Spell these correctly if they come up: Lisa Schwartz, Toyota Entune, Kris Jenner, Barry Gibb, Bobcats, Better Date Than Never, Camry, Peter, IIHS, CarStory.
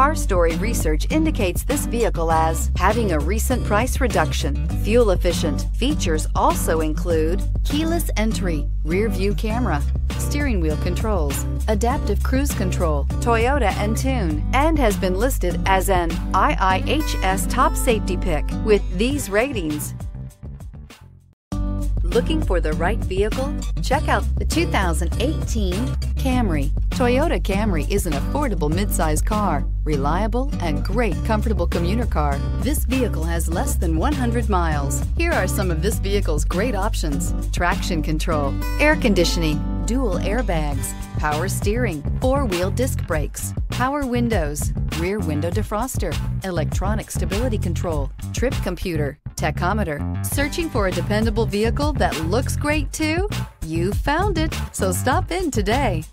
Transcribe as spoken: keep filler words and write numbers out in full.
CarStory research indicates this vehicle as having a recent price reduction, fuel efficient. Features also include keyless entry, rear view camera, steering wheel controls, adaptive cruise control, Toyota Entune, and has been listed as an I I H S top safety pick with these ratings. Looking for the right vehicle? Check out the two thousand eighteen Camry. Toyota Camry is an affordable midsize car, reliable and great comfortable commuter car. This vehicle has less than one hundred miles. Here are some of this vehicle's great options: traction control, air conditioning, dual airbags, power steering, four-wheel disc brakes, power windows, rear window defroster, electronic stability control, trip computer, tachometer. Searching for a dependable vehicle that looks great too? You found it, so stop in today.